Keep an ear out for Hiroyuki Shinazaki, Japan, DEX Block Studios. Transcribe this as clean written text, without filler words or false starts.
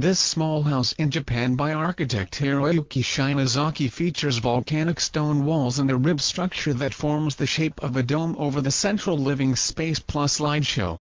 This small house in Japan by architect Hiroyuki Shinazaki features volcanic stone walls and a rib structure that forms the shape of a dome over the central living space plus slideshow.